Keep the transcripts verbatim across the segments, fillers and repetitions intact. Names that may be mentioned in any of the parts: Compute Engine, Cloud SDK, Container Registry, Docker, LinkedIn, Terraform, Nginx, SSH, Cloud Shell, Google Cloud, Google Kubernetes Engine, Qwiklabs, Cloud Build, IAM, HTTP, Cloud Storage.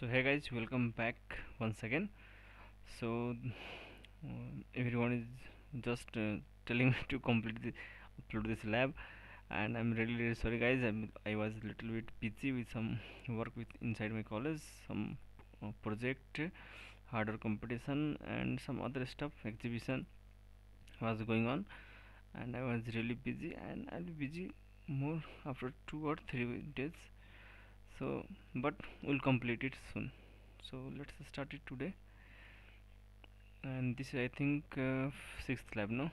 So hey guys, welcome back once again. So um, everyone is just uh, telling me to complete the upload this lab, and I'm really, really sorry guys. I'm, I was a little bit busy with some work with inside my college, some uh, project, hardware competition and some other stuff, exhibition was going on, and I was really busy, and I'll be busy more after two or three days. So, but we'll complete it soon. So let's start it today. And this is, I think, uh, sixth lab now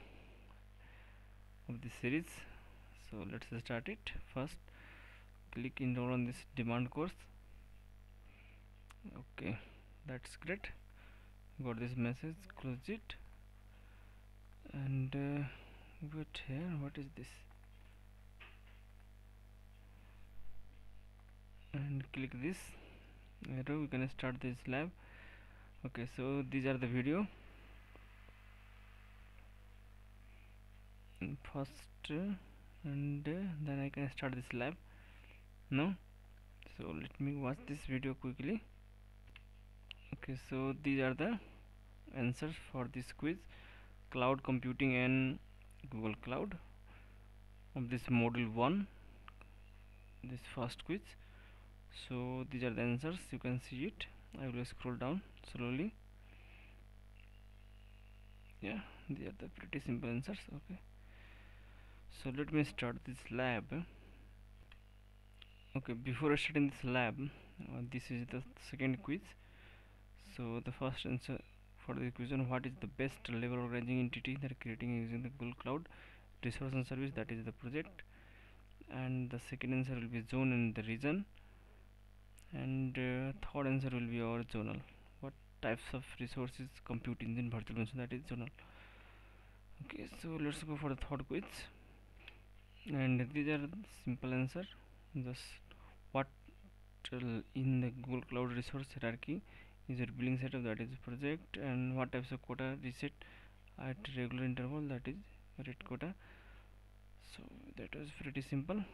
of this series. So let's start it. First, click enroll on this demand course. Okay, that's great. Got this message. Close it. And uh, wait here. What is this? And click this arrow. We can start this lab. Okay, so these are the video. And first, uh, and uh, then I can start this lab. No, so let me watch this video quickly. Okay, so these are the answers for this quiz: cloud computing and Google Cloud of this module one. This first quiz. So these are the answers, you can see it. I will scroll down slowly. Yeah, these are the pretty simple answers. Okay, so let me start this lab. Okay, before starting this lab, uh, this is the second quiz. So the first answer for the question: what is the best labor organizing entity that creating using the Google Cloud resource and service? That is the project. And the second answer will be zone and the region. And uh, third answer will be our zonal. What types of resources compute engine virtual machine? That is zonal. Okay, so let's go for the third quiz. And these are simple answer. Just what in the Google Cloud resource hierarchy is your billing setup? That is project. And what types of quota reset at regular interval? That is rate quota. So that was pretty simple.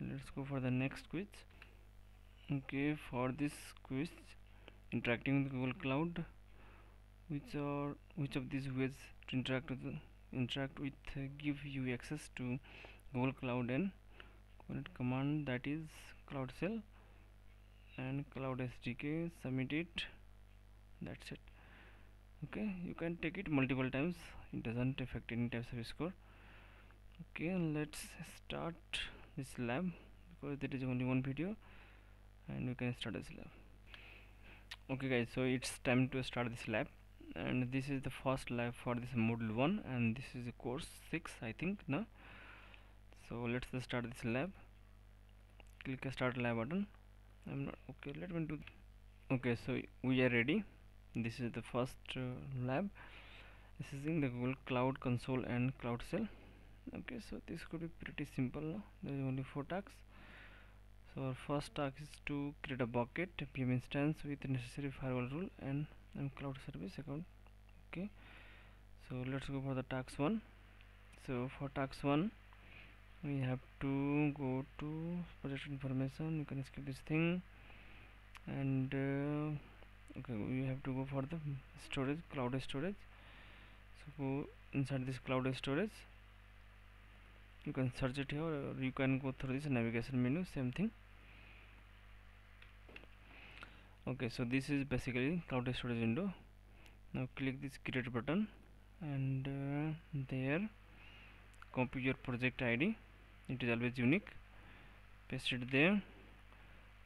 Let's go for the next quiz. Okay, for this quiz, interacting with Google Cloud, which are which of these ways to interact with interact with uh, give you access to Google Cloud and current command? That is Cloud Shell and Cloud S D K. Submit it. That's it. Okay, you can take it multiple times. It doesn't affect any types of score. Okay, let's start this lab because there is only one video. And we can start this lab. Okay guys, so it's time to start this lab, and this is the first lab for this module one, and this is a course six, I think. No, so let's start this lab. Click start lab button. I'm not okay. Let me do. Okay, so we are ready. This is the first uh, lab. This is in the Google Cloud console and Cloud Shell. Okay, so this could be pretty simple. No? There is only four tasks. So our first task is to create a bucket P M instance with necessary firewall rule and, and cloud service account. Okay, so let's go for the task one. So for task one, we have to go to project information. You can skip this thing, and uh, okay, we have to go for the storage, cloud storage. So go inside this cloud storage. You can search it here, or you can go through this navigation menu, same thing. Okay, so this is basically cloud storage window. Now click this create button, and uh, there copy your project I D. It is always unique. Paste it there,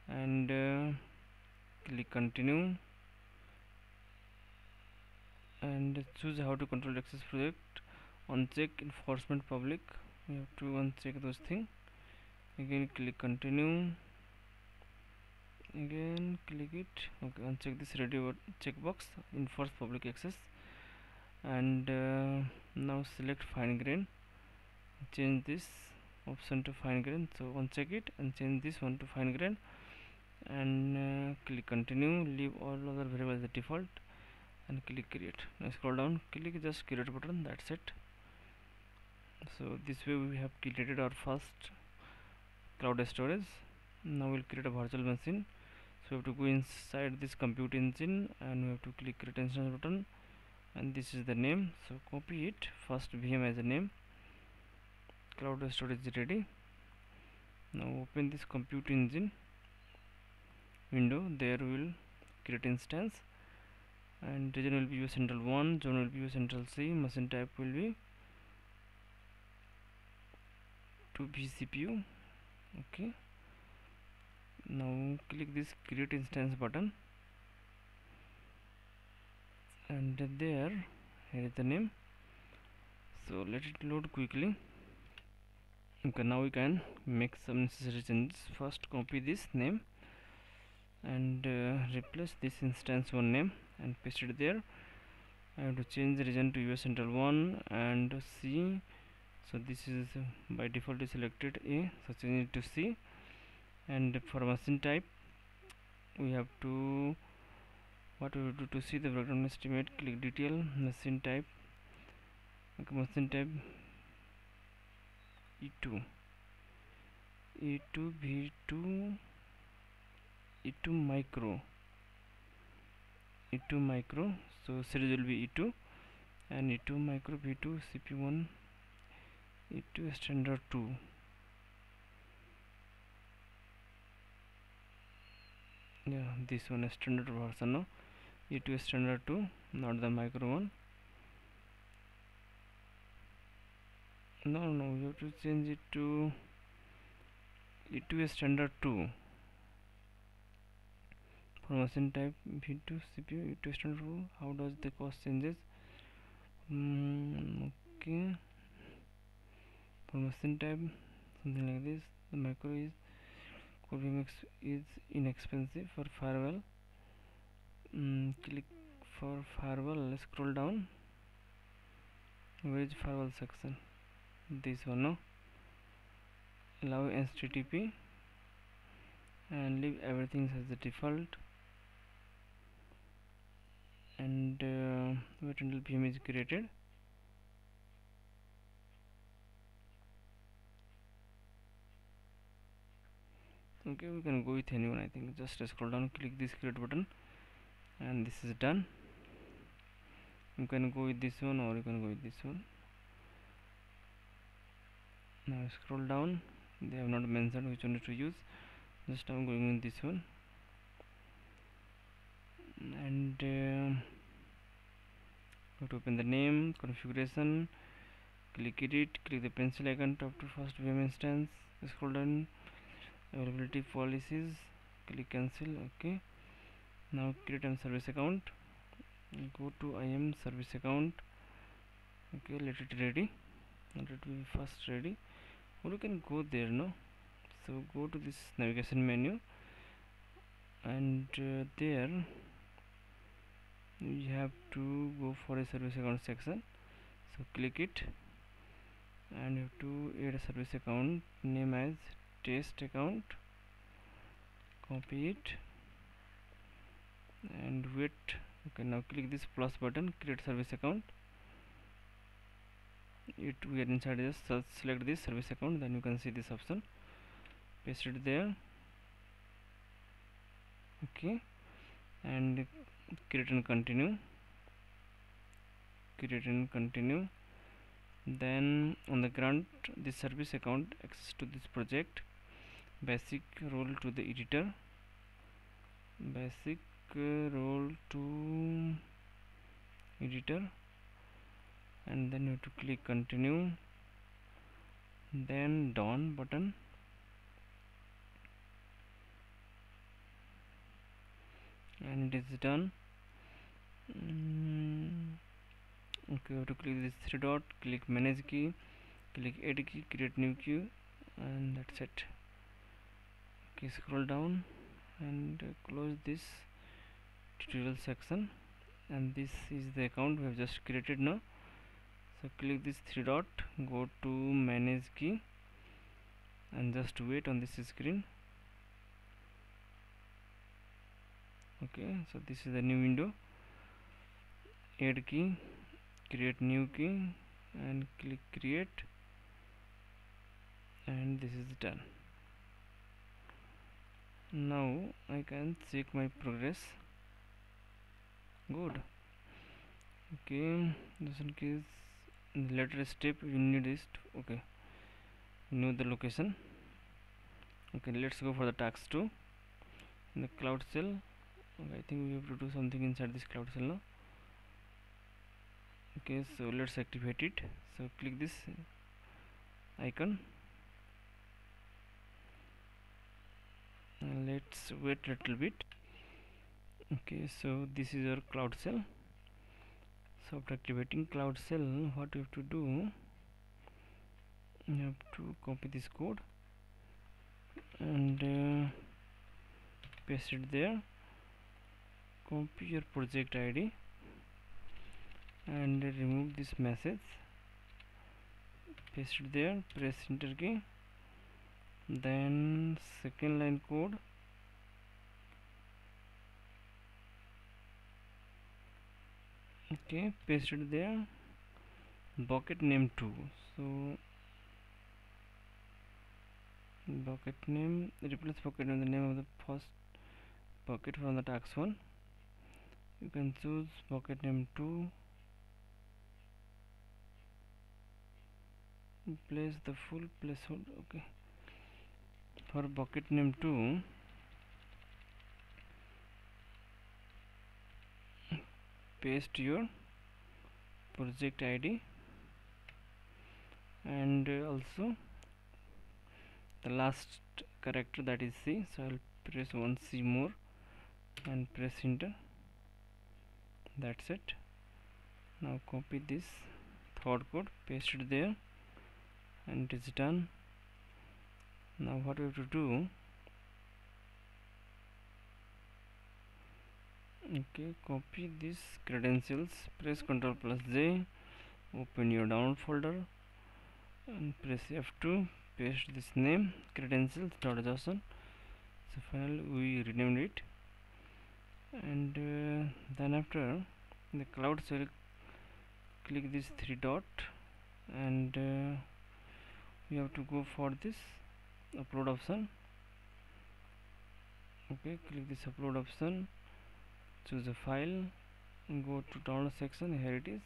and uh, click continue, and choose how to control access project. Uncheck enforcement public. You have to uncheck those things. Again click continue, again click it. Okay, uncheck this radio checkbox, enforce public access, and uh, now select fine grain, change this option to fine grain. So uncheck it and change this one to fine grain, and uh, click continue. Leave all other variables as default and click create. Now scroll down, click just create button. That's it. So this way we have created our first cloud storage. Now we'll create a virtual machine. So we have to go inside this Compute Engine and we have to click retention button, and this is the name, so copy it first, V M as a name, Cloud Storage is ready. Now open this Compute Engine window, there we will create instance, and region will be U S Central one, zone will be U S Central C, machine type will be two B C P U. Okay, now click this create instance button, and there here is the name, so let it load quickly. Okay, now we can make some necessary changes. First copy this name and uh, replace this instance one name and paste it there. I have to change the region to U S Central one and C, so this is uh, by default is selected A, so change it to C. And for machine type we have to, what we will do to see the breakdown estimate, click detail, machine type, okay, machine type E two, E two, V two, E two micro, E two micro, so series will be E two, and E two micro, V two, C P one, E two standard two. Yeah, this one is standard version now. E two is standard two, not the micro one. No, no, we have to change it to E two is standard two. For machine type V two C P U, E two standard two. How does the cost changes? Mm, okay. For machine type something like this, the micro is Cobimix is inexpensive for firewall. Mm, click for firewall, let's scroll down. Where is firewall section? This one, no, allow H T T P and leave everything as the default, and uh, wait until V M is created. Okay, we can go with anyone, I think. Just scroll down, click this create button, and this is done. You can go with this one or you can go with this one. Now scroll down, they have not mentioned which one to use, just I'm going with this one, and uh, go to open the name, configuration, click edit, click the pencil icon, top to first V M instance, scroll down, availability policies, click cancel. Okay, now create a service account, go to I A M service account. Okay, let it ready, let it be first ready, or you can go there now. So go to this navigation menu, and uh, there you have to go for a service account section, so click it, and you have to add a service account name as test account, copy it and wait. Okay, now click this plus button, create service account. It we are inside, just select this service account, then you can see this option, paste it there. Okay, and create and continue, create and continue. Then on the grant this service account access to this project, basic role to the editor, basic uh, role to editor, and then you have to click continue, then done button, and it is done. mm. Okay, you have to click this three dot, click manage key, click add key, create new queue, and that's it. Okay, scroll down and close this tutorial section, and this is the account we have just created now. So click this three dot, go to manage key, and just wait on this screen. Okay, so this is the new window, add key, create new key, and click create, and this is done. Now I can check my progress. Good. Okay, this in case the later step we need is to, okay, know the location. Okay, let's go for the task two in the Cloud Shell. Okay, I think we have to do something inside this Cloud Shell now. Okay, so let's activate it. So click this icon and let's wait a little bit. Okay, so this is our Cloud Shell. So after activating Cloud Shell, what we have to do, you have to copy this code and uh, paste it there. Copy your project I D and uh, remove this message, paste it there, press enter key, then second line code, okay, paste it there, bucket name two, so bucket name, replace bucket name with the name of the first bucket from the task one. You can choose bucket name two. Place the full placeholder, okay, for bucket name two. Paste your project I D and uh, also the last character, that is C. So I'll press one C more and press enter. That's it. Now copy this third code, paste it there, and it is done. Now what we have to do, okay, copy these credentials, press Ctrl plus J, open your down folder and press F two, paste this name, credentials.json. So finally we renamed it, and uh, then after the Cloud Shell, click this three dot and uh, you have to go for this upload option. Okay, click this upload option, choose a file and go to download section. Here it is.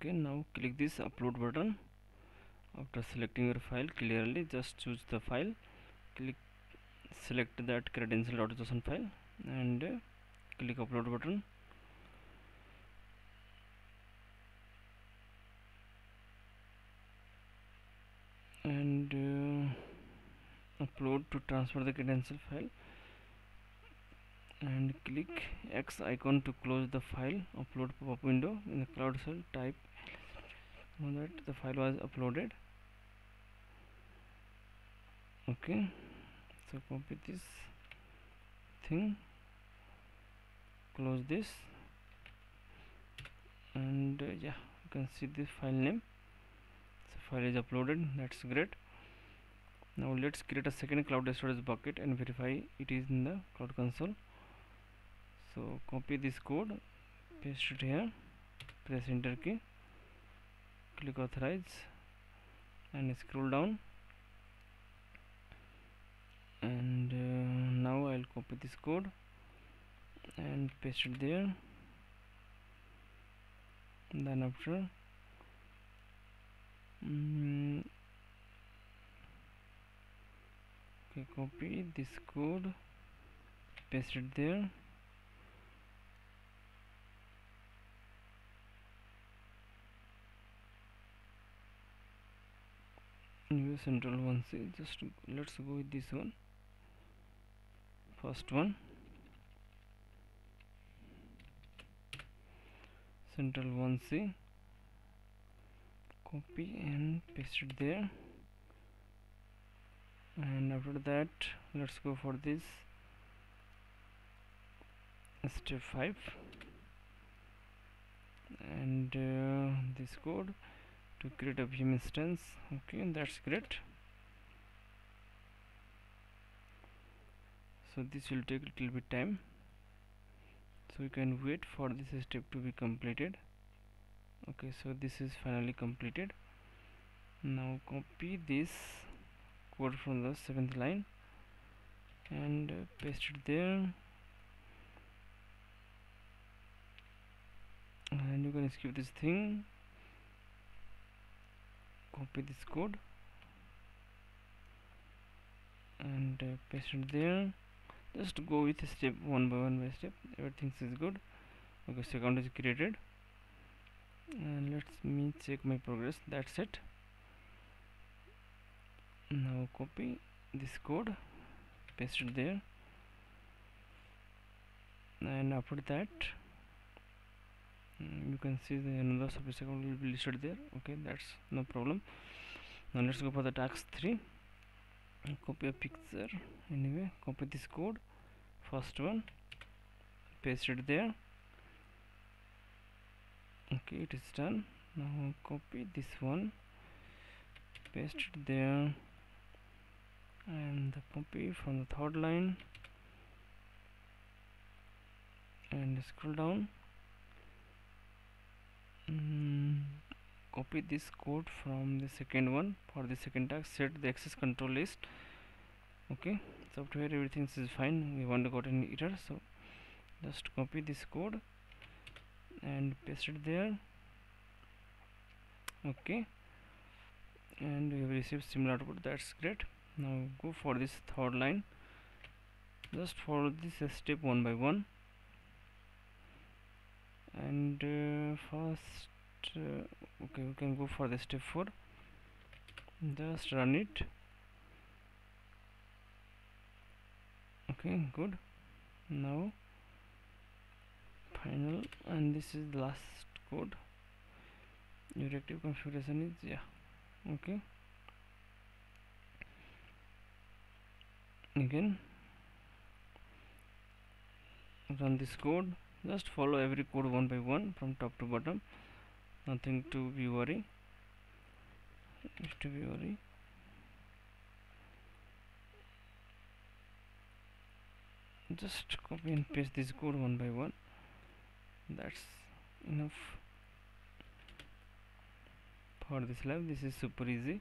Okay, now click this upload button. After selecting your file, clearly just choose the file, click select that credential.json file and uh, click upload button. And uh, upload to transfer the credential file and click X icon to close the file upload pop-up window. In the Cloud Shell, type that the file was uploaded. Okay, so copy this thing, close this, and uh, yeah, you can see this file name. So file is uploaded, that's great. Now let's create a second Cloud Storage bucket and verify it is in the Cloud Console. So copy this code, paste it here, press enter key, click authorize and scroll down. And uh, now I'll copy this code and paste it there. And then after mm, okay, copy this code, paste it there. New central one, see, just let's go with this one. First one, central one C, copy and paste it there. And after that, let's go for this step five and uh, this code to create a V M instance. Okay, that's great. so this will take a little bit time, so we can wait for this step to be completed. Okay, so this is finally completed. Now copy this code from the seventh line and paste it there, and you can skip this thing, copy this code and uh, paste it there. Just go with step one by one by step, everything is good. Okay, second is created, and let me check my progress. That's it. Now copy this code, paste it there, and after that you can see the another service account will be listed there. Okay, that's no problem. Now let's go for the task three. Copy a picture, anyway copy this code, first one, paste it there. Okay, it is done. Now copy this one, paste it there, and the copy from the third line, and scroll down. Mm, copy this code from the second one. For the second task, set the access control list. Okay, software everything is fine, we want to got an error, so just copy this code and paste it there. Okay, and we have received similar output. That's great. Now go for this third line, just follow this step one by one. And uh, first uh, okay, we can go for the step four. Just run it. Okay, good. Now final, and this is the last code. Directive configuration is, yeah, okay. Again run this code. Just follow every code one by one from top to bottom, nothing to be worried. Just to be worried. Just copy and paste this code one by one. That's enough for this lab. This is super easy.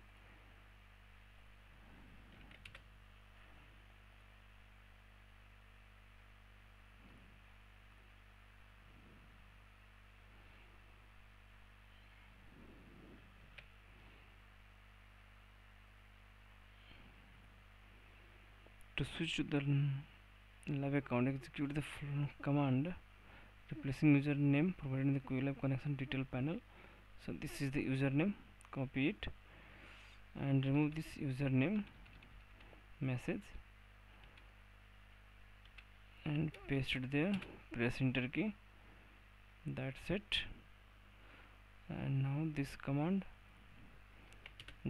To switch to the lab account, execute the command replacing username provided in the Qwiklabs connection detail panel. So this is the username, copy it and remove this username message and paste it there, press enter key. That's it. And now this command,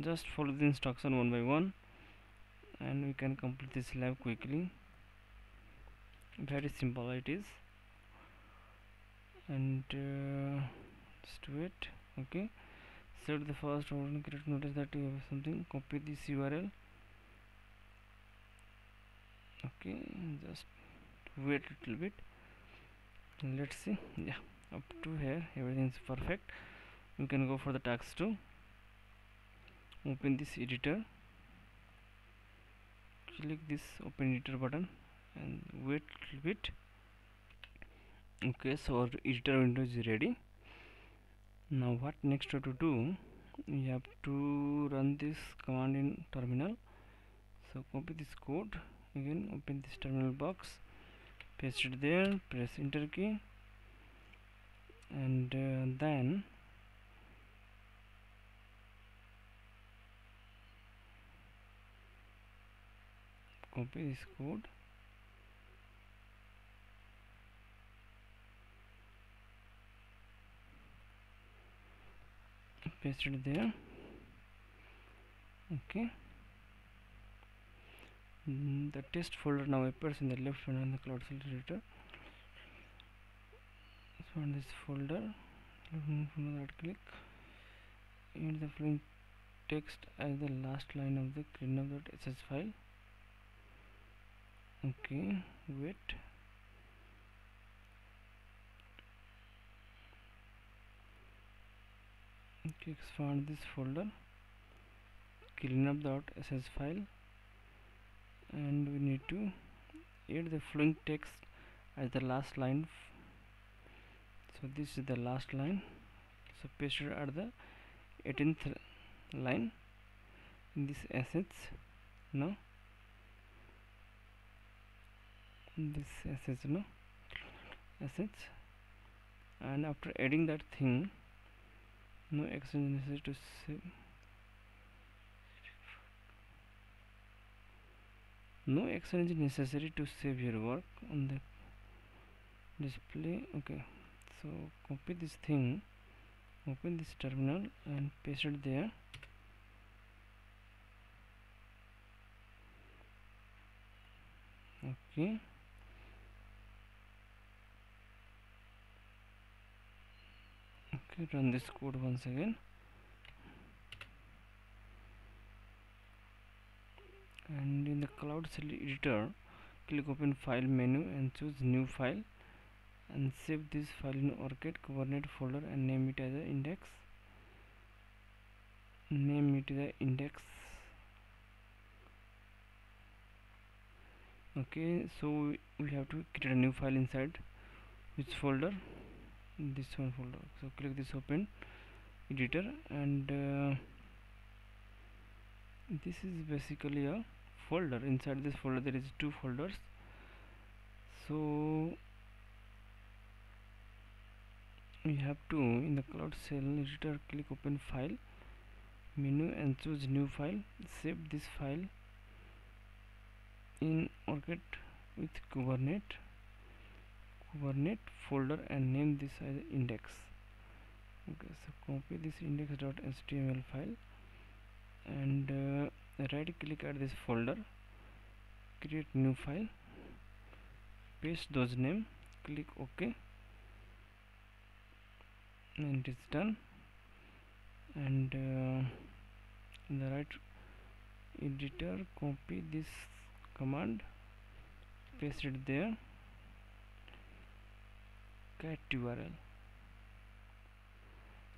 just follow the instruction one by one, and we can complete this lab quickly. Very simple it is. And uh, just wait. Okay, set the first order, create notice that you have something, copy this U R L. Okay, just wait a little bit, let's see. Yeah, up to here everything is perfect. We can go for the task two. Open this editor, click this open editor button and wait a little bit. Okay, so our editor window is ready. Now what next we have to do, we have to run this command in terminal. So copy this code, again open this terminal box, paste it there, press enter key, and uh, then copy this code and paste it there. Okay, mm, the test folder now appears in the left hand on the Cloud Shell editor. So on this folder, right click, and the following text as the last line of the kernel dot S S file. Okay, wait. Okay, expand this folder, clean up the .ss file, and we need to add the following text as the last line. So this is the last line, so paste it at the eighteenth line in this assets. Now this assets, no assets, and after adding that thing, no action necessary to save, no action is necessary to save your work on the display. Okay, so copy this thing, open this terminal and paste it there. Okay, okay, run this code once again, and in the Cloud Shell editor click open file menu and choose new file and save this file in Orchid Kubernetes folder and name it as a index, name it the index. Okay, so we have to create a new file inside which folder, this one folder. So click this open editor, and uh, this is basically a folder. Inside this folder there is two folders, so we have to in the Cloud Shell editor click open file menu and choose new file, save this file in Orchid with Kubernetes Kubernetes folder and name this as index. Okay, so copy this index.html file and uh, right click at this folder, create new file, paste those name, click OK, and it's done. And uh, in the right editor copy this command, paste it there, cat U R L,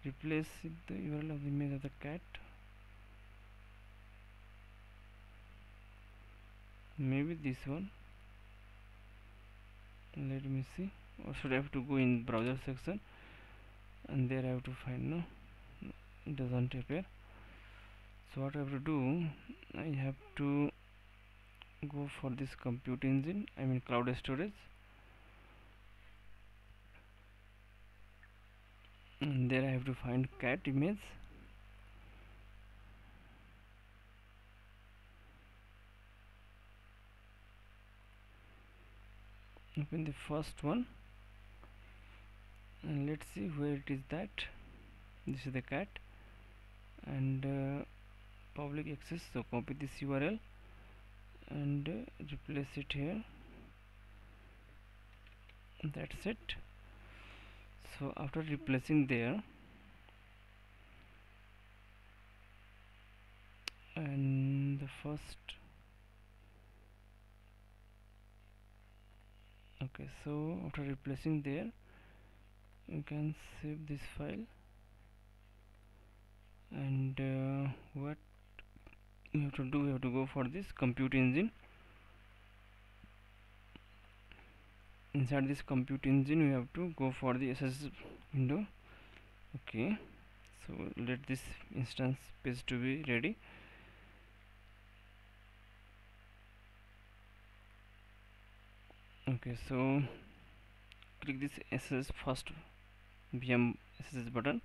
replace the U R L of the image of the cat, maybe this one, let me see, or should I have to go in browser section and there I have to find. No, it doesn't appear. So what I have to do, I have to go for this compute engine, I mean Cloud Storage, and there I have to find cat image. Open the first one and let's see where it is. That this is the cat, and uh, public access, so copy this U R L and uh, replace it here. That's it. So after replacing there, and the first, okay, so after replacing there you can save this file, and uh, what you have to do, we have to go for this compute engine. Inside this compute engine we have to go for the S S window. Okay, so let this instance page to be ready. Okay, so click this S S first V M S S button,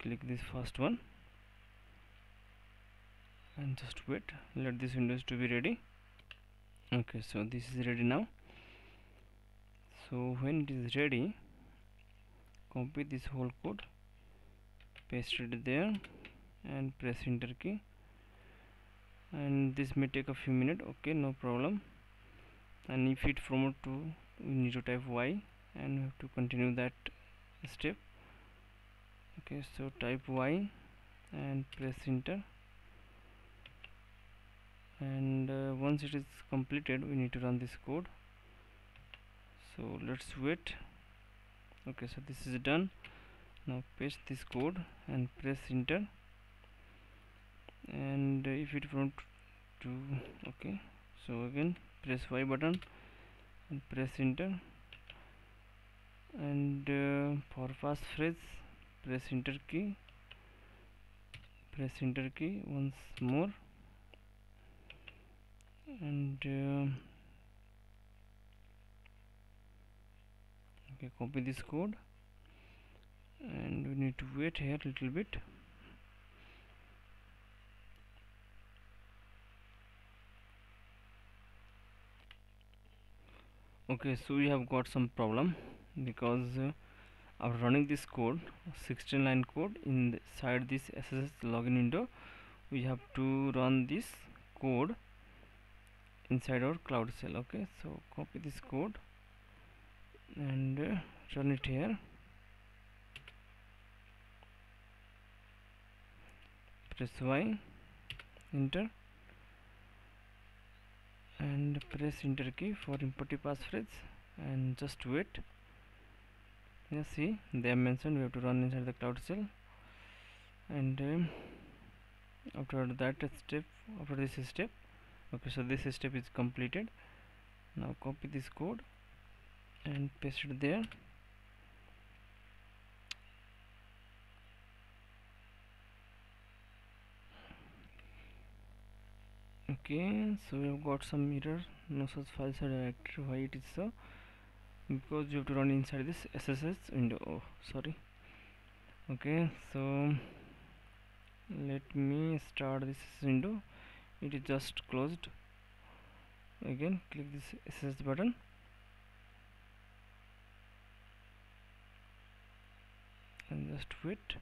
click this first one and just wait, let this windows to be ready. Okay, so this is ready now. So when it is ready, copy this whole code, paste it there and press enter key, and this may take a few minutes. Okay, no problem. And if it promote to, we need to type Y and we have to continue that step. Okay, so type Y and press enter, and uh, once it is completed, we need to run this code. So let's wait. Okay, so this is done. Now paste this code and press enter. And uh, if it want to, okay, so again press Y button and press enter. And uh, for passphrase, press enter key, press enter key once more. And uh, okay, copy this code, and we need to wait here a little bit. Okay, so we have got some problem because uh, after running this code, sixteen line code, inside this S S H login window, we have to run this code inside our Cloud Shell. Okay, so copy this code and uh, run it here. Press Y, enter, and press enter key for empty passphrase, and just wait. You see, they have mentioned we have to run inside the Cloud Shell, and um, after that step, after this step, okay, so this step is completed. Now copy this code and paste it there. Okay, so we have got some error, no such files or directory. Why it is so? Because you have to run inside this S S H window. Oh, sorry. Okay, so let me start this window. It is just closed. Again, click this S S H button. And just wait.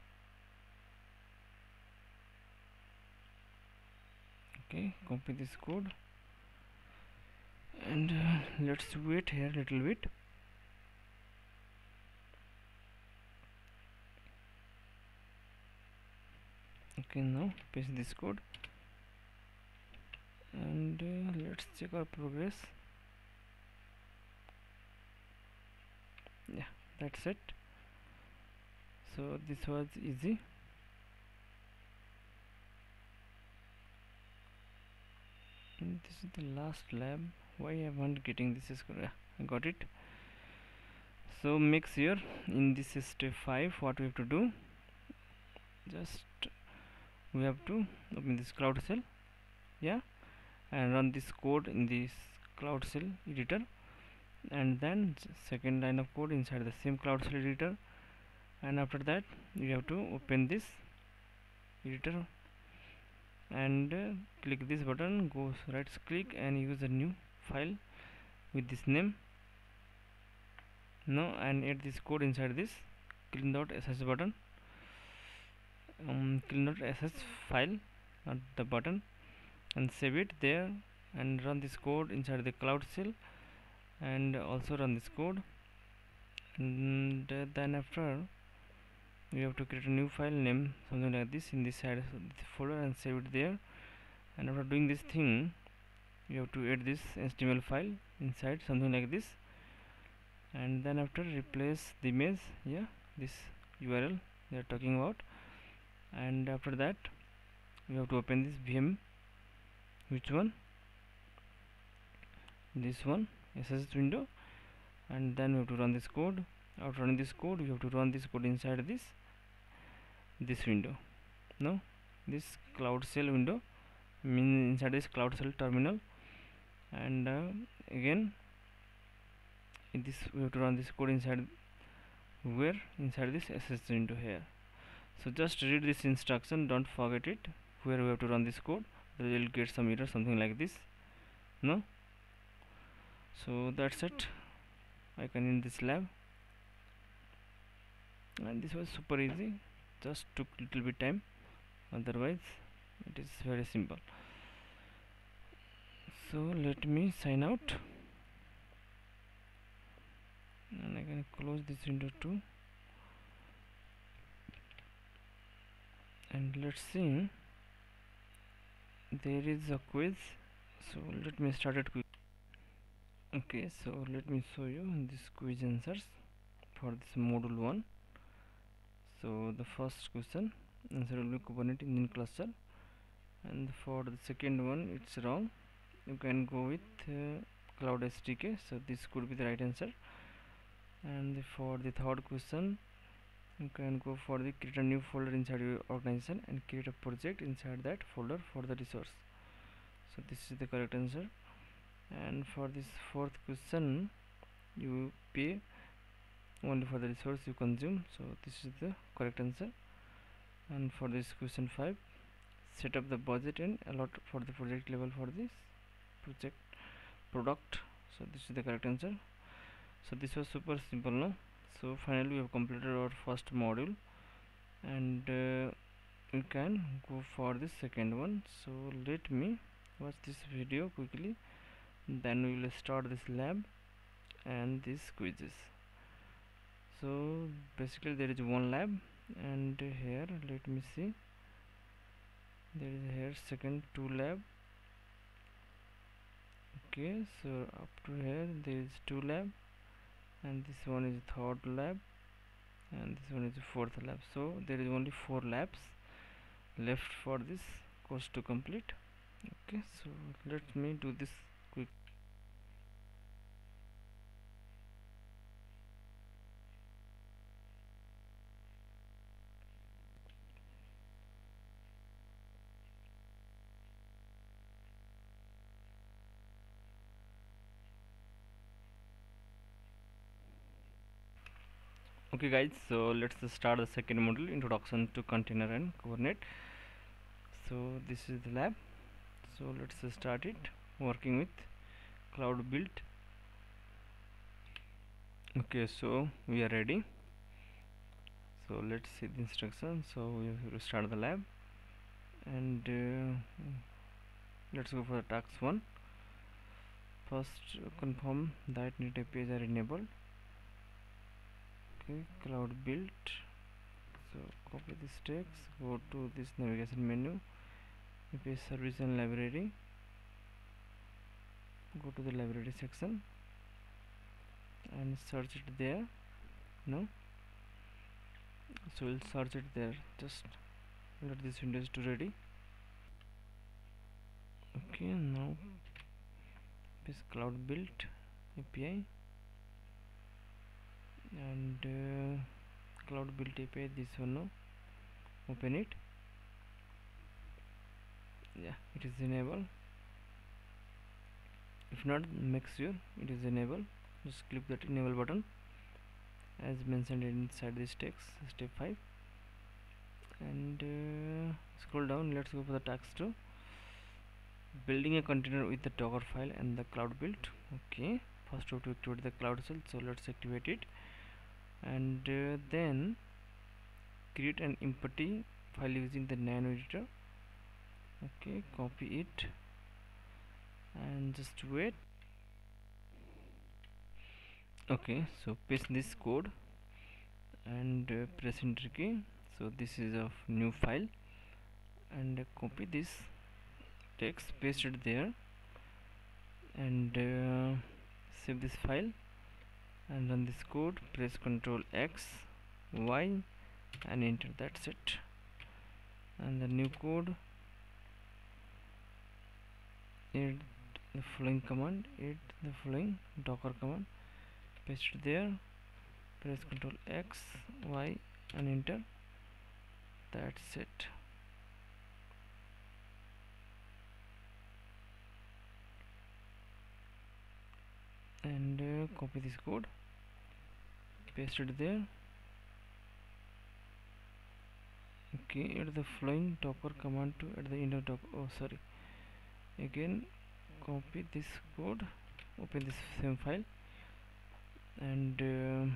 Okay, copy this code. And uh, let's wait here a little bit. Okay, now paste this code and uh, let's check our progress. Yeah, that's it. So this was easy. And this is the last lab. Why I want getting this is correct. I got it. So make sure in this step five what we have to do, just we have to open this Cloud Shell, yeah, and run this code in this Cloud Shell editor, and then second line of code inside the same Cloud Shell editor, and after that you have to open this editor and uh, click this button, go right click and use a new file with this name now, and add this code inside this clean.sh button, um, clean.sh file, not the button, and save it there and run this code inside the Cloud Shell, and also run this code, and uh, then after we have to create a new file name, something like this, in this side of the folder and save it there. And after doing this thing, you have to add this H T M L file inside, something like this, and then after replace the image, yeah, this U R L they are talking about, and after that we have to open this V M. Which one? This one, S S H window, and then we have to run this code. After running this code, we have to run this code inside this this window, no, this Cloud Shell window, I mean inside this Cloud Shell terminal, and uh, again in this we have to run this code inside where inside this S S H window here. So just read this instruction, don't forget it, where we have to run this code, we will get some error, something like this, no. So that's it, I can end this lab. And this was super easy, just took little bit time, otherwise it is very simple. So let me sign out and I can close this window too, and let's see, there is a quiz So let me start it quick. Okay, so let me show you these quiz answers for this module one. So the first question answer will be Kubernetes Engine cluster, and for the second one it's wrong. You can go with uh, Cloud S D K, so this could be the right answer. And for the third question, you can go for the create a new folder inside your organization and create a project inside that folder for the resource. So this is the correct answer. And for this fourth question, you pay only for the resource you consume, so this is the correct answer. And for this question five, set up the budget and allot for the project level for this project product, so this is the correct answer. So this was super simple, no? So finally we have completed our first module, and uh, we can go for the second one. So let me watch this video quickly, then we will start this lab and these quizzes. So basically there is one lab, and here let me see, there is here second two lab. Okay, so up to here there is two lab, and this one is third lab, and this one is fourth lab. So there is only four labs left for this course to complete. Okay, so let me do this quick. Okay guys, so let's start the second module, introduction to container and Kubernetes. So this is the lab, so let's start it working with Cloud Build. Okay, so we are ready, so let's see the instructions. So we have to start the lab, and uh, let's go for task one. First, confirm that need A P Is are enabled. Okay, Cloud Build, so copy this text, go to this navigation menu, A P I service and library, go to the library section and search it there. No, so we'll search it there. Just let this window is to ready. Okay, now this Cloud Build A P I and uh, Cloud Build A P I, this one, no? Open it. Yeah, it is enabled. If not, make sure it is enabled. Just click that enable button as mentioned inside this text, step five, and uh, scroll down. Let's go for the task two, building a container with the Docker file and the Cloud Build. Okay, first we have to activate the Cloud Shell, so let's activate it. And uh, then create an empty file using the nano editor. Okay, copy it and just wait. Okay, so paste this code and uh, press enter key. So this is a new file, and uh, copy this text, paste it there, and uh, save this file and run this code. Press Ctrl X, Y and enter. That's it. And the new code, add the following command, add the following Docker command, paste it there, press Ctrl X, Y and enter. That's it. And uh, copy this code, paste it there. Okay, add the following Docker command to at the end of Docker. Oh, sorry. Again, copy this code, open this same file, and uh,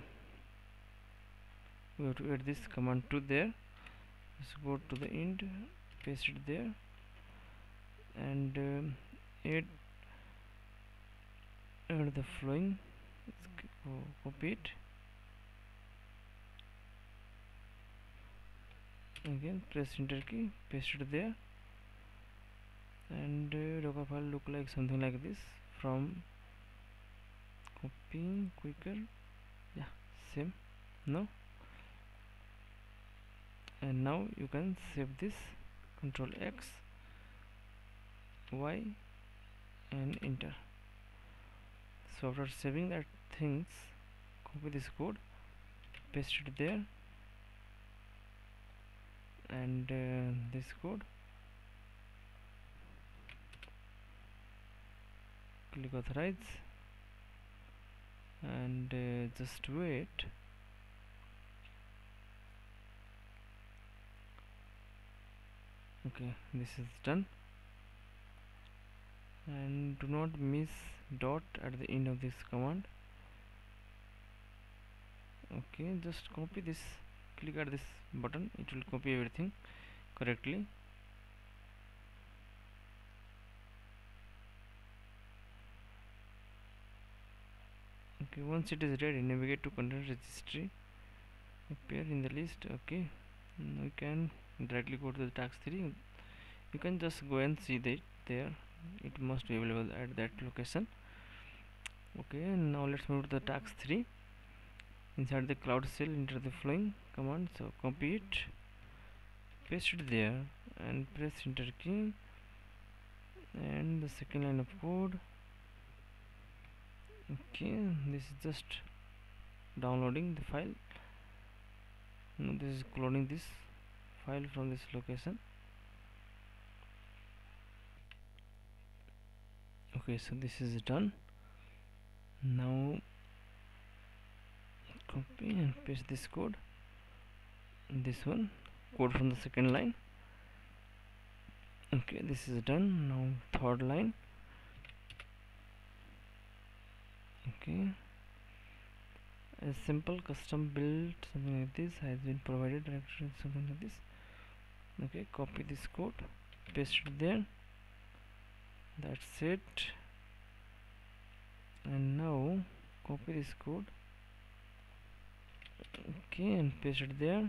we have to add this command to there. Let's go to the end, paste it there, and uh, add. Add the following, copy it, again press enter key, paste it there, and uh, Docker file look like something like this. From copying quicker, yeah, same, no. And now you can save this, control X, Y, and enter. So after saving that things, copy this code, paste it there, and uh, this code, click authorize, and uh, just wait. Okay, this is done, and do not miss dot at the end of this command. Okay, just copy this, click at this button, it will copy everything correctly. Okay, once it is ready, navigate to Container Registry, appear in the list. Okay, and we can directly go to the task three. You can just go and see that there, it must be available at that location. Okay, now let's move to the task three. Inside the Cloud Shell, enter the following command. So copy it, paste it there, and press enter key, and the second line of code. Okay, this is just downloading the file. Now this is cloning this file from this location. Okay, so this is done. Now copy and paste this code, this one code from the second line. Okay, this is done. Now third line. Okay, a simple custom build something like this has been provided, directory something like this. Okay, copy this code, paste it there, that's it. And now copy this code, okay, and paste it there,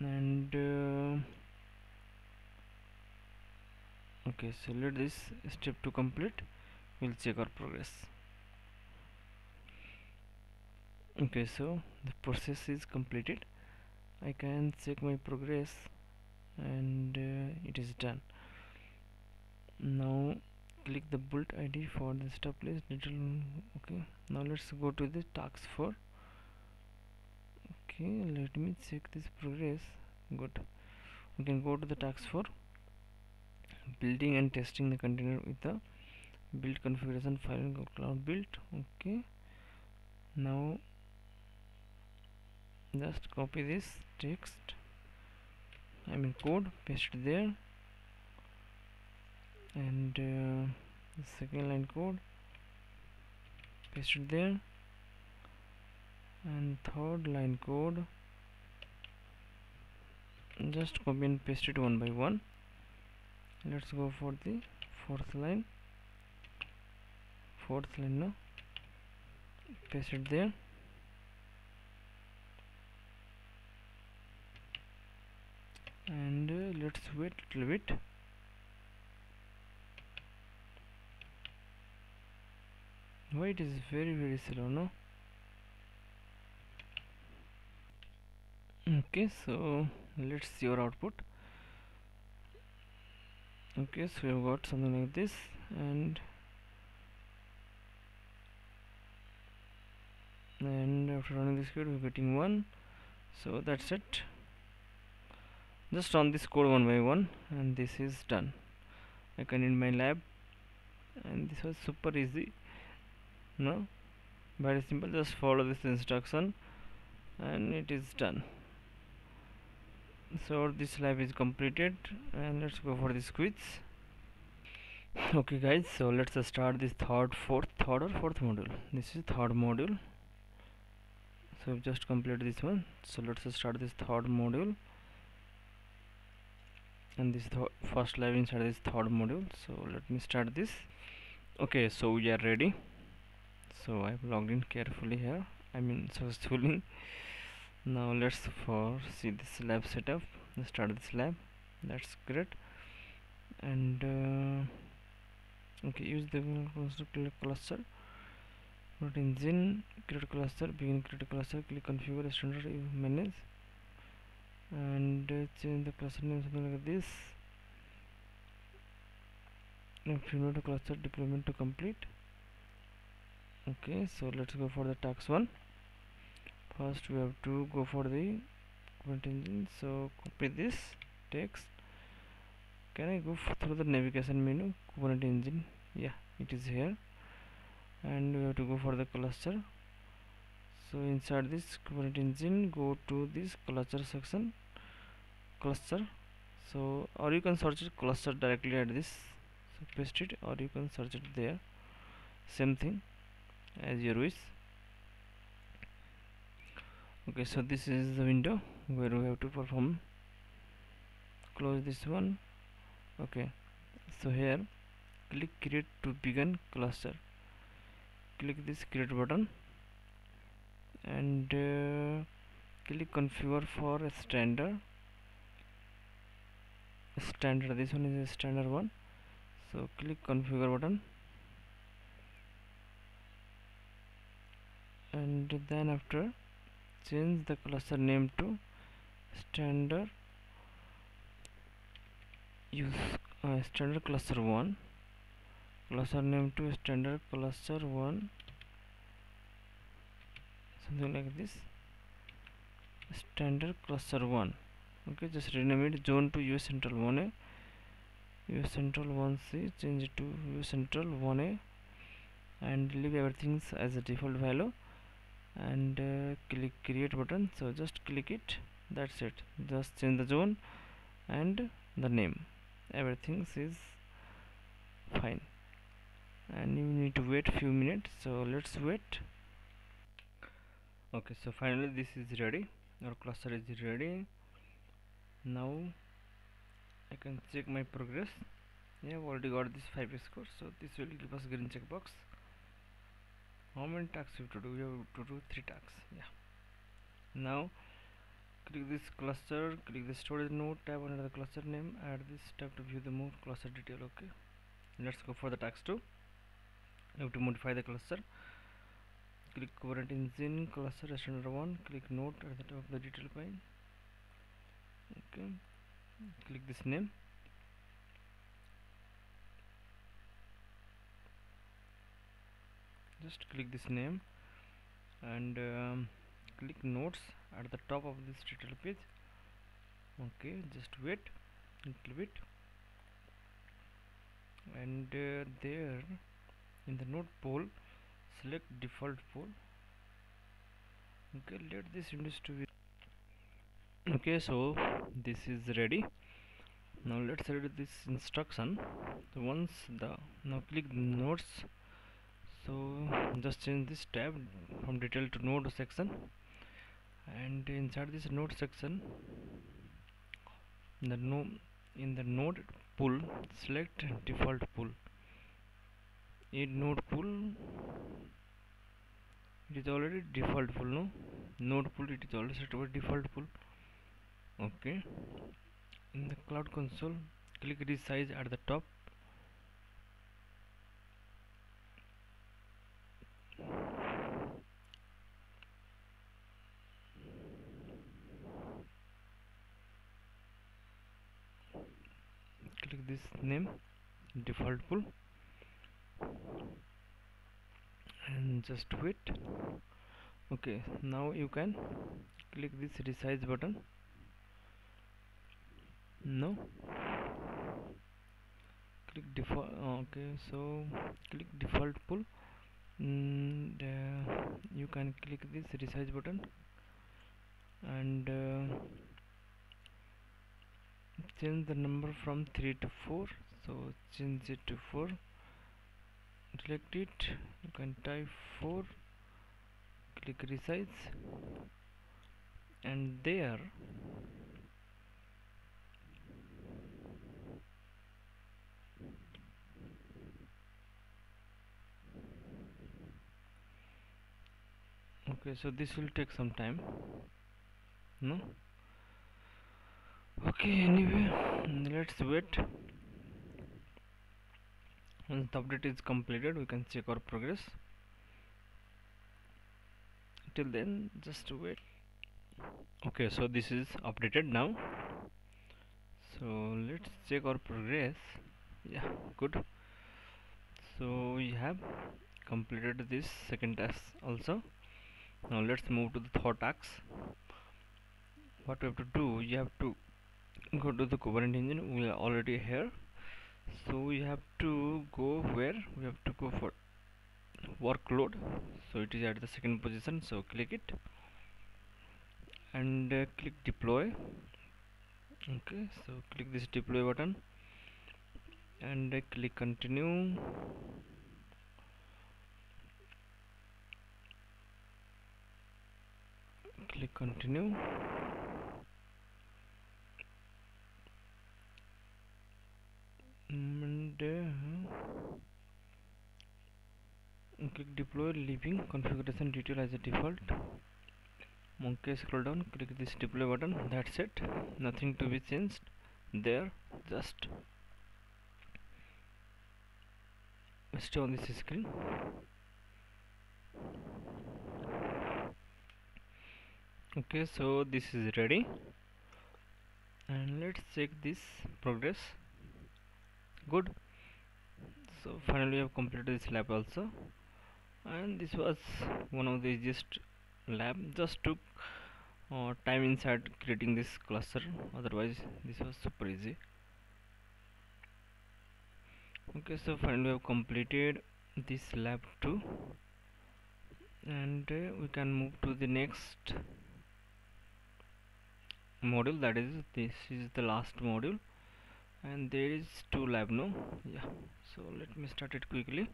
and uh, okay, so let this step to complete, we'll check our progress. Okay, so the process is completed. I can check my progress, and uh, it is done. Now click the build I D for the stop list detail. Okay, now let's go to the task four. Okay, let me check this progress. Good, we can go to the task four, building and testing the container with the build configuration file Cloud Build. Okay, now just copy this text, I mean code, paste it there, and uh, the second line code, paste it there, and third line code, just copy and paste it one by one. Let's go for the fourth line, fourth line now, paste it there, and uh, let's wait a little bit. Why it is very very slow now? Okay, so let's see your output. Okay, so we have got something like this, and and after running this code, we're getting one. So that's it. Just run this code one by one, and this is done. I can end my lab, and this was super easy. No, very simple, just follow this instruction and it is done. So this lab is completed, and let's go for this quiz. Okay guys, so let's uh, start this third fourth third or fourth module. This is third module, so we've just completed this one. So let's uh, start this third module, and this th first lab inside this third module. So let me start this. Okay, so we are ready. So I've logged in carefully here, I mean successfully. Now let's for see this lab setup. Let's start this lab. That's great. And uh, okay, use the cluster. Not engine, create cluster, begin create cluster, click configure standard manage, and uh, change the cluster name something like this. If you know the cluster deployment to complete. Okay, so let's go for the task one. First we have to go for the Compute Engine. So copy this text. Can I go through the navigation menu? Compute Engine. Yeah, it is here. And we have to go for the cluster. So inside this Kubernetes engine, go to this cluster section, cluster. So or you can search it cluster directly at this. So paste it, or you can search it there. Same thing as your wish. Okay, so this is the window where we have to perform. Close this one. Okay. So here, click create to begin cluster. Click this create button and uh, click configure for a standard standard this one is a standard one, so click configure button, and then after change the cluster name to standard use uh, standard cluster one, cluster name to standard cluster one, something like this, standard cluster one. Okay, just rename it zone to U S Central one A, U S Central one C, change it to U S Central one A, and leave everything as a default value, and uh, click create button. So just click it, that's it. Just change the zone and the name, everything is fine. And you need to wait few minutes, so let's wait. Okay, so finally this is ready, our cluster is ready. Now I can check my progress. Yeah, I've already got this five score, so this will give us green checkbox. How many tasks we have to do? We have to do three tasks. Yeah. Now click this cluster, click the storage node, tab under the cluster name, add this tab to view the more cluster detail. Okay, let's go for the task two. I have to modify the cluster. Click Kubernetes Engine, cluster standard one, click node at the top of the detail pane. Okay, click this name. Just click this name and um, click nodes at the top of this detail page. Okay, just wait a little bit, and uh, there. In the node pool, select default pool. Okay, let this windows to be. Okay, so this is ready. Now let's read this instruction. So once the now click nodes. So just change this tab from detail to node section, and inside this node section, in the no in the node pool, select default pool. It node pool, it is already default pool. No, node pool, it is already set over default pool. Okay, in the cloud console, click resize at the top. Click this name, default pool. And just wait. Okay, now you can click this resize button. No, click default. Okay, so click default pool, and uh, you can click this resize button and uh, change the number from three to four. So change it to four. Select it, you can type four, click resize, and there okay, so this will take some time. No, Okay, anyway, let's wait. Once the update is completed, we can check our progress. Till then, just wait. Okay, so this is updated now. So let's check our progress. Yeah, good. So we have completed this second task also. Now let's move to the third task. What we have to do, you have to go to the Kubernetes engine. We are already here, so we have to go where we have to go for workload. So it is at the second position, so click it and uh, click deploy. Okay, so click this deploy button and uh, click continue. Click continue. And uh, click deploy, leaving configuration detail as a default. Okay, scroll down, click this deploy button. That's it, nothing to be changed there. Just stay on this screen. Okay, so this is ready, and let's check this progress. Good, so finally I have completed this lab also, and this was one of the easiest lab. Just took uh, time inside creating this cluster, otherwise this was super easy. Okay, so finally I have completed this lab too, and uh, we can move to the next module. That is, this is the last module. And there is two lab, no? Yeah, so let me start it quickly.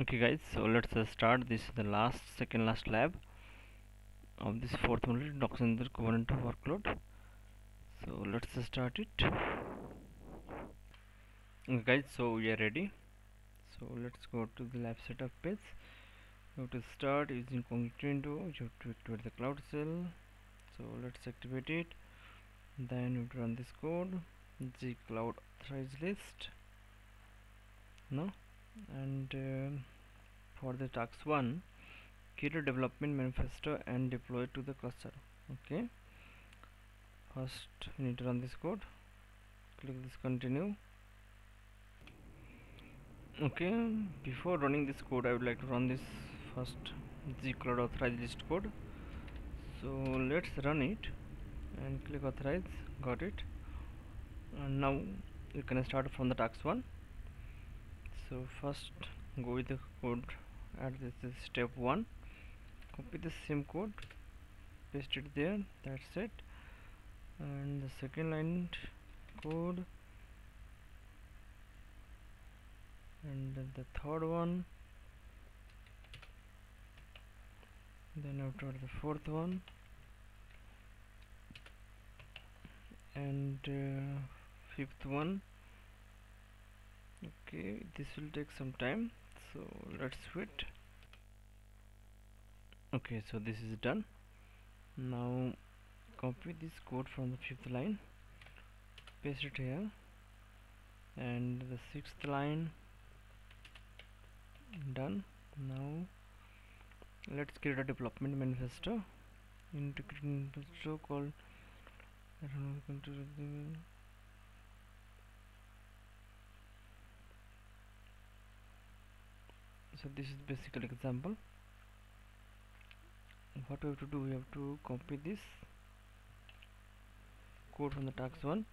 Okay guys, so let's uh, start. This is the last, second last lab of this fourth module, Docker Center Kubernetes workload. So let's uh, start it. Okay guys, so we are ready. So let's go to the lab setup page. You have to start using Container. You have to activate the Cloud Shell. So let's activate it. Then you run this code. G cloud authorized list, no, and uh, for the task one, create a development manifesto and deploy to the cluster. Okay, first we need to run this code. Click this continue. Okay, before running this code, I would like to run this first G cloud authorized list code. So let's run it and click authorize. Got it. And now you can start from the task one. So first go with the code at this is step one. Copy the same code, paste it there. That's it. And the second line code, and then the third one, then after the fourth one, and uh, fifth one. Okay, this will take some time, so let's wait. Okay, so this is done. Now copy this code from the fifth line, paste it here, and the sixth line. Done. Now let's create a development manifesto. Into manifesto called I don't know to do. So this is basically example. What we have to do, we have to copy this code from the task one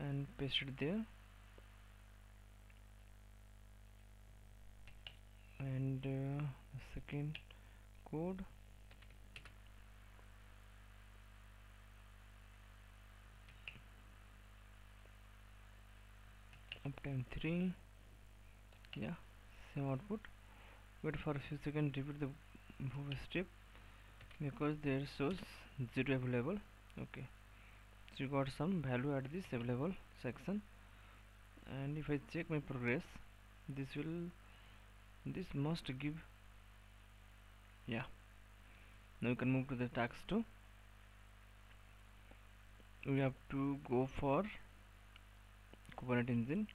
and paste it there, and uh, the second code, uptime three. Yeah, same output. Wait for a few seconds, repeat the move step because there shows zero available. Okay, so you got some value at this available section, and if I check my progress, this will this must give. Yeah, now you can move to the task two. we have to go for Kubernetes Engine.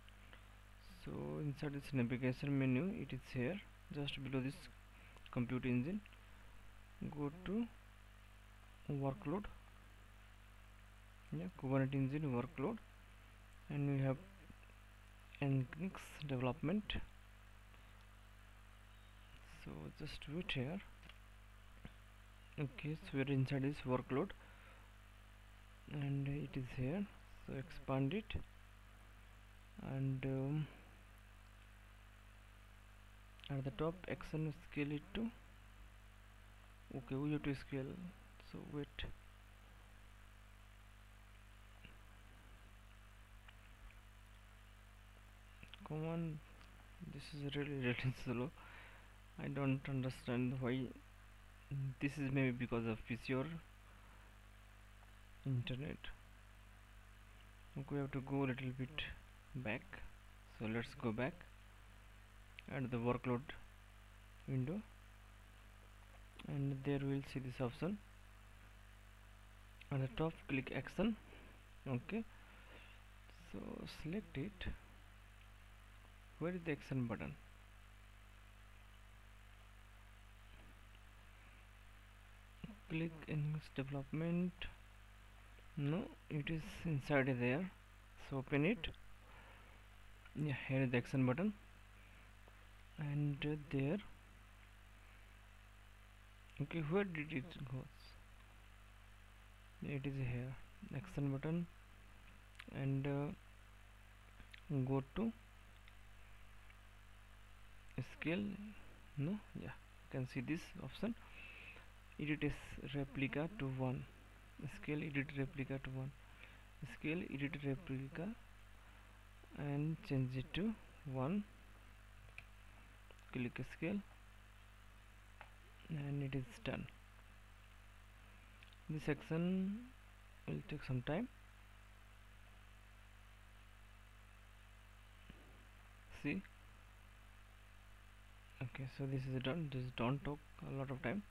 So inside this navigation menu, it is here just below this Compute Engine. Go to workload, yeah, Kubernetes Engine workload, and we have Nginx development. So just wait here. Okay, so we are inside this workload and it is here. So expand it and um, at the top action scale it to, okay, we have to scale. So wait, come on, this is really really slow. I don't understand why this is, maybe because of P C or internet. Okay, we have to go a little bit back. So let's go back at the workload window, and there we'll see this option. At the top click action. Okay, so select it. Where is the action button? Click Nginx development. No, it is inside there. So open it. Yeah, here is the action button, and uh, there. Okay, where did it go? It is here, action button, and uh, go to scale. No, yeah, you can see this option. Edit is replica to one. Scale edit replica to one. Scale edit replica and change it to one. Click scale and it is done. This action will take some time. See. Okay, so this is done. This don't take a lot of time.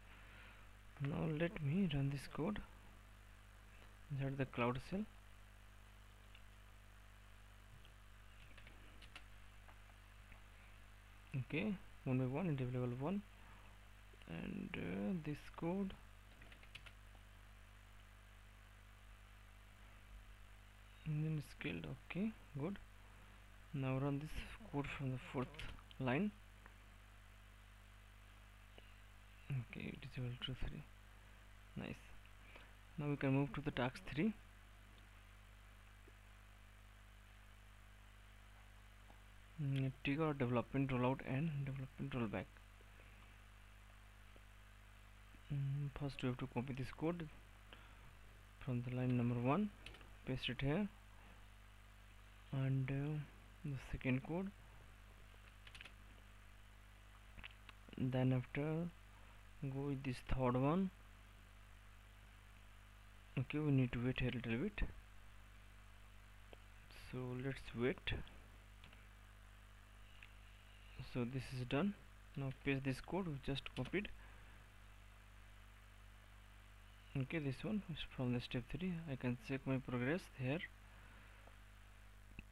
Now let me run this code inside the Cloud Shell. Okay, one by one into level one, and uh, this code. And then scaled. Okay, good. Now run this code from the fourth line. Okay, it is equal to three. Nice. Now we can move to the task three. Mm, trigger development rollout and development rollback. Mm, first, we have to copy this code from the line number one, paste it here, and uh, the second code. Then after, go with this third one. Okay, we need to wait a little bit, so let's wait. So this is done. Now paste this code we just copied. Okay, this one is from the step three. I can check my progress here.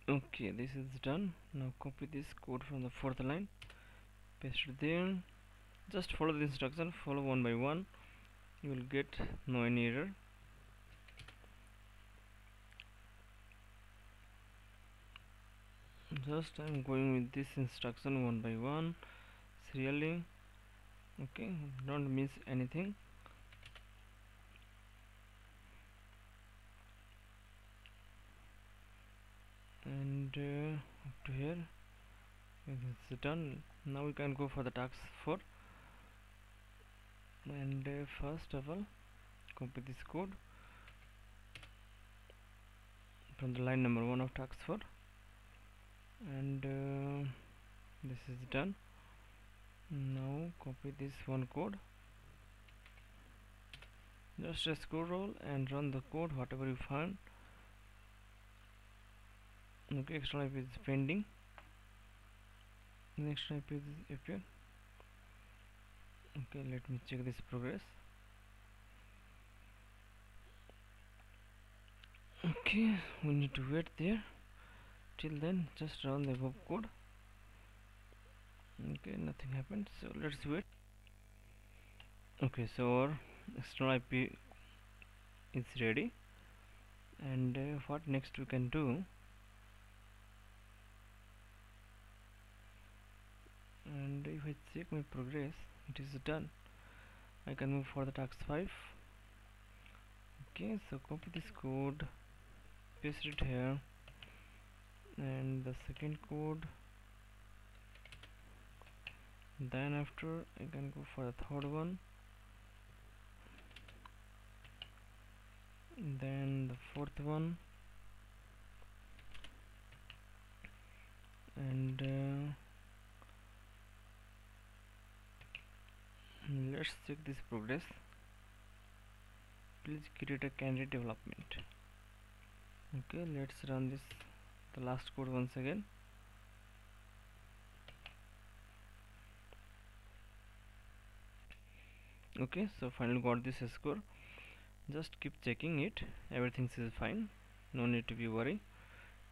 Okay, this is done. Now copy this code from the fourth line, paste it there. Just follow the instruction, follow one by one, you will get no any error. Just I am going with this instruction one by one serially. Okay, don't miss anything. And uh, up to here it's done. Now we can go for the task four. And uh, first of all, copy this code from the line number one of task four, and uh, this is done. Now copy this one code, just a scroll and run the code whatever you find. Okay, external I P is pending. Next I P is appear. Okay, let me check this progress. Okay, we need to wait there. Till then, just run the above code. Okay, nothing happened, so let's wait. Okay, so our external I P is ready, and uh, what next we can do? And if I check my progress, it is done. I can move for the task five. Okay, so copy this code, paste it here, and the second code. Then after, I can go for the third one, then the fourth one, and uh, let's check this progress. Please create a candidate development. Okay, let's run this the last code once again. Okay, so finally got this score. Just keep checking it, everything is fine, no need to be worried.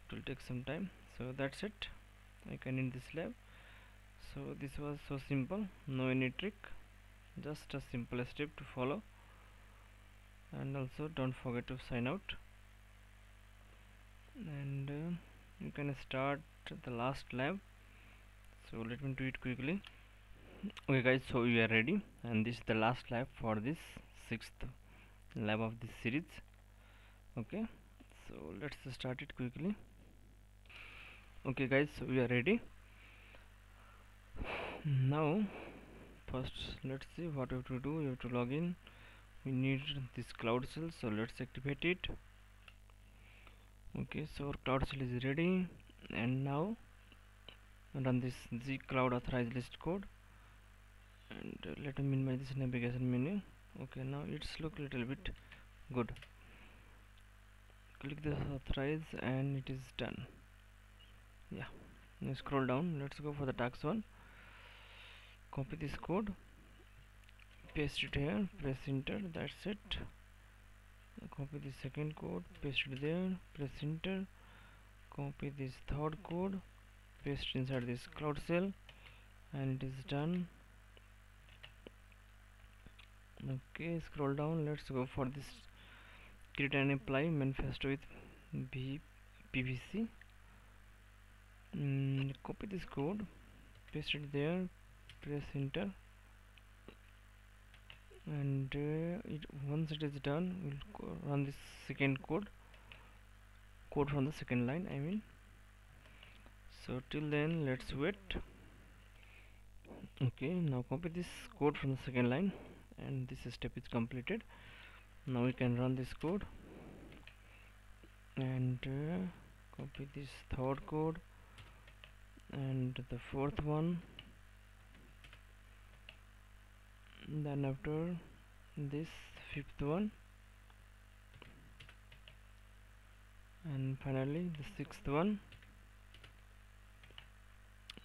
It will take some time. So that's it, I can end this lab. So this was so simple, no any trick, just a simple step to follow. And also don't forget to sign out, and uh, you can start the last lab. So let me do it quickly. Okay guys, so we are ready, and this is the last lab for this sixth lab of this series. Okay, so let's start it quickly. Okay guys, so we are ready. Now first let's see what you have to do. You have to log in. We need this Cloud Shell, so let's activate it. Okay, so our Cloud Shell is ready, and now run this G Cloud authorized list code, and uh, let me minimize this navigation menu. Okay, now it's look little bit good. Click this authorize, and it is done. Yeah, now scroll down. Let's go for the task one. Copy this code, paste it here, press enter. That's it. Copy the second code, paste it there, press enter. Copy this third code, paste inside this Cloud Shell, and it is done. Okay, scroll down. Let's go for this create and apply manifesto with P V C. Mm, copy this code, paste it there, press enter, and uh, it, once it is done, we'll run this second code code from the second line, I mean. So till then, let's wait. Okay, now copy this code from the second line, and this step is completed. Now we can run this code, and uh, copy this third code and the fourth one. Then after this fifth one, and finally the sixth one.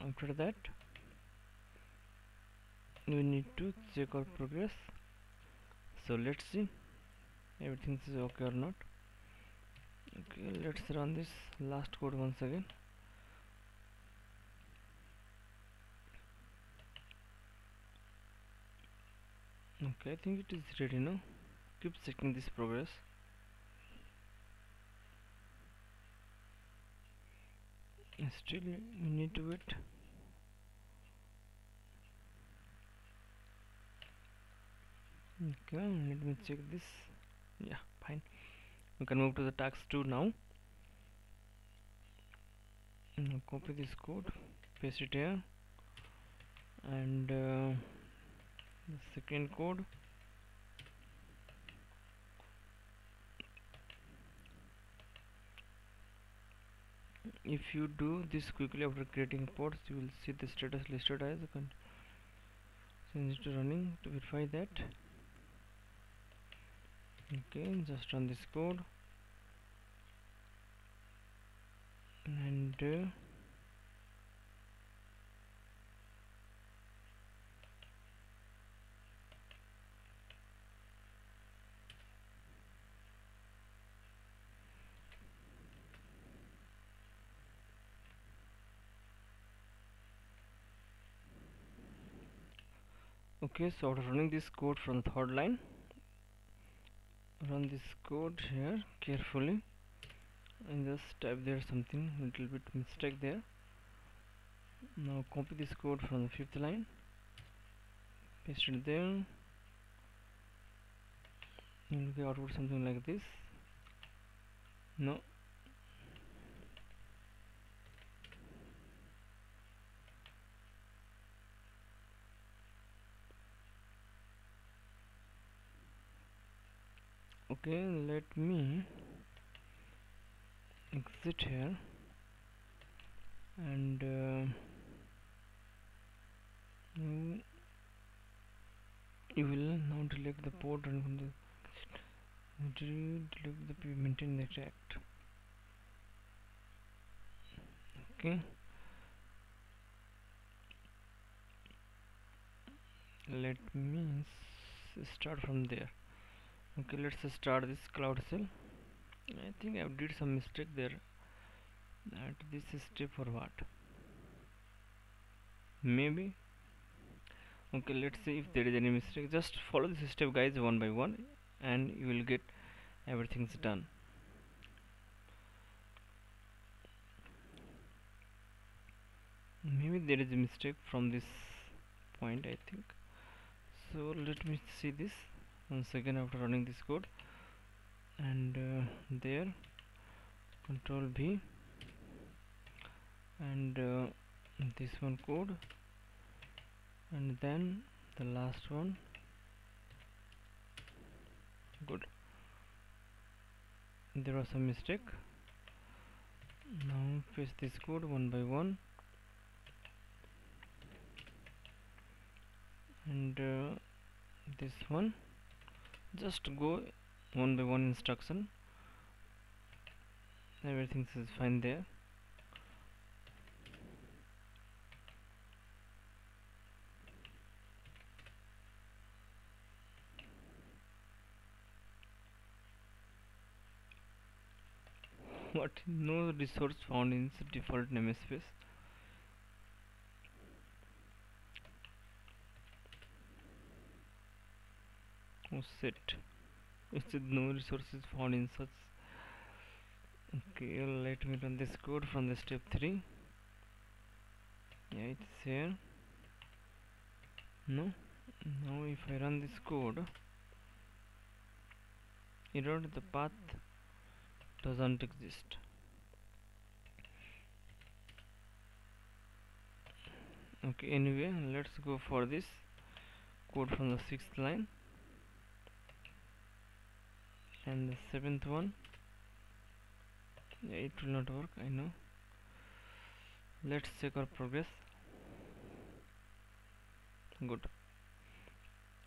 After that, we need to check our progress. So let's see everything is okay or not. Okay, let's run this last code once again. Okay, I think it is ready now. Keep checking this progress. Still we need to wait. Okay, let me check this. Yeah, fine. We can move to the task two now. Now copy this code, paste it here, and uh, the second code, if you do this quickly after creating pods, you will see the status listed as a con change to running. To verify that, okay, just run this code, and uh, Okay, so after running this code from third line, run this code here carefully and just type there something, little bit mistake there. Now copy this code from the fifth line, paste it there, and we output something like this. No. Okay, let me exit here and uh, you will now delete the port and delete the maintain the act. Okay, let me start from there. Okay, let's start this Cloud Shell. I think I did some mistake there at this step or what, maybe. Okay, let's see if there is any mistake. Just follow this step guys, one by one, and you will get everything's done. Maybe there is a mistake from this point, I think so. Let me see this once again after running this code, and uh, there control V and uh, this one code, and then the last one. Good, there was some mistake. Now paste this code one by one, and uh, this one, just go one by one instruction. Everything is fine there. What, no resource found in its default namespace. Oh shit, it's no resources found in such. Okay, let me run this code from the step three. Yeah, it's here. No, now if I run this code, error, the path doesn't exist. Okay, anyway, let's go for this code from the sixth line and the seventh one. Yeah, it will not work, I know. Let's check our progress. Good,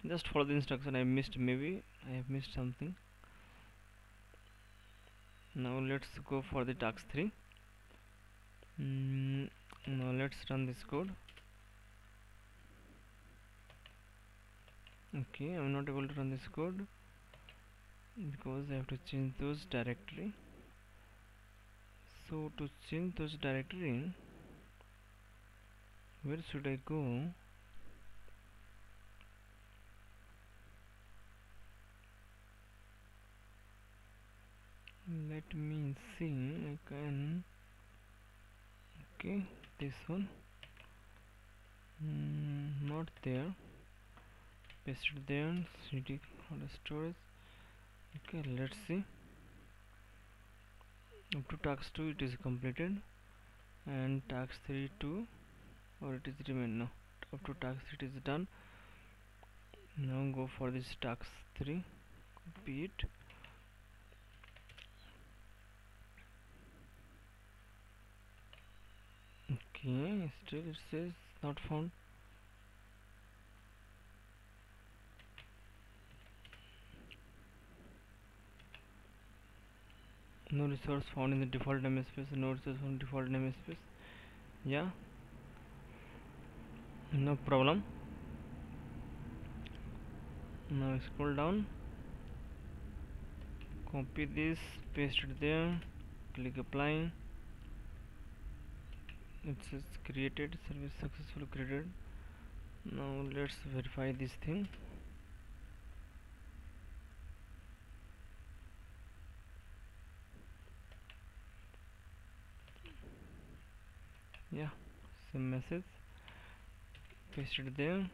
just follow the instruction. I missed, maybe I have missed something. Now let's go for the task three. Mm, now let's run this code. Okay, I'm not able to run this code because I have to change those directory. So to change those directory, where should I go? Let me see. I can. Okay, this one. Mm, not there. Paste it there. C D Cloud Storage. Okay, let's see. Up to task two it is completed, and task three too, or it is remain. No, up to task three it is done. Now go for this task three, copy it, okay. Still it says not found. No resource found in the default namespace. No resource found in default namespace. Yeah, no problem. Now scroll down, copy this, paste it there, click apply. It says created, service successfully created. Now let's verify this thing. Yeah, same message, paste it there.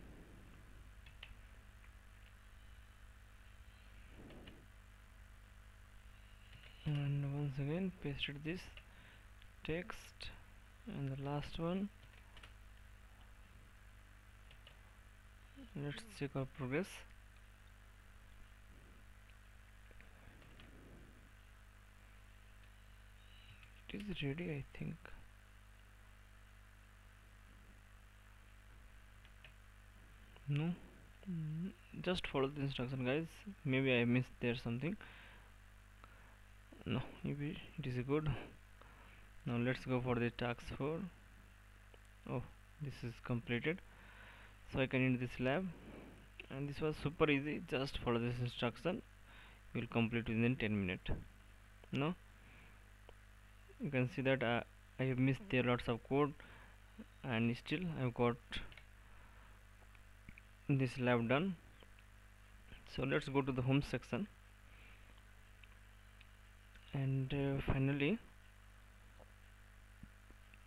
And once again pasted this text, and the last one, let's check our progress. It is ready, I think. No, mm, just follow the instruction, guys. Maybe I missed there something. No, maybe it is good. Now let's go for the task four. Oh, this is completed, so I can end this lab. And this was super easy. Just follow this instruction, you will complete within ten minutes. No, you can see that uh, I have missed there lots of code, and still I have got this lab done. So let's go to the home section. And uh, finally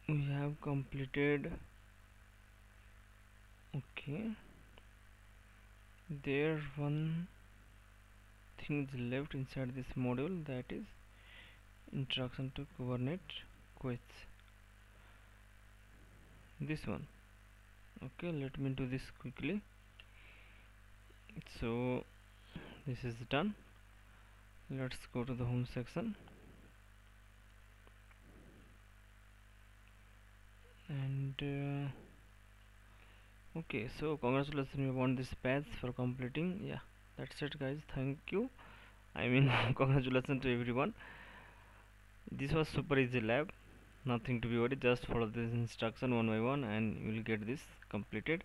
we have completed. Okay, there one thing is left inside this module, that is introduction to Kubernetes Qwiklabs, this one. Okay, let me do this quickly. So this is done. Let's go to the home section, and uh, okay, so congratulations on this patch for completing. Yeah, that's it, guys. Thank you. I mean congratulations to everyone. This was super easy lab, nothing to be worried. Just follow this instruction one by one and you will get this completed.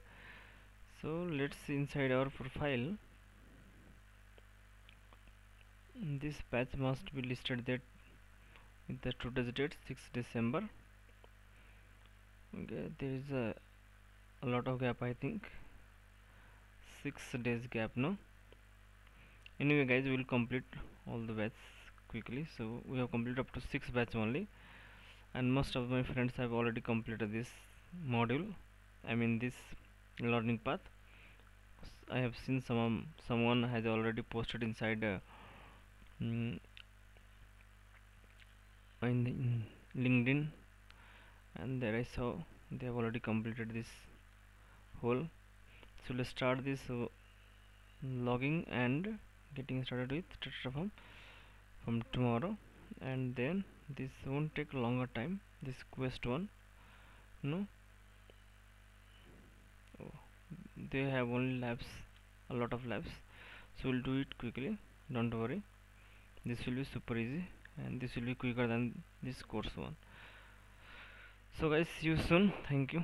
So let's see inside our profile. This patch must be listed that with the today's date, sixth December. Okay, there is a, a lot of gap, I think six days gap. No, anyway guys, we will complete all the batches quickly. So we have completed up to six batches only, and most of my friends have already completed this module, I mean this learning path. I have seen some someone has already posted inside uh, Mm, in, the, in LinkedIn, and there I saw they have already completed this whole. So let's start this uh, logging and getting started with Terraform from tomorrow, and then this won't take longer time, this quest one. No, oh, they have only labs, a lot of labs, so we'll do it quickly, don't worry. This will be super easy, and this will be quicker than this course one. So guys, see you soon. Thank you.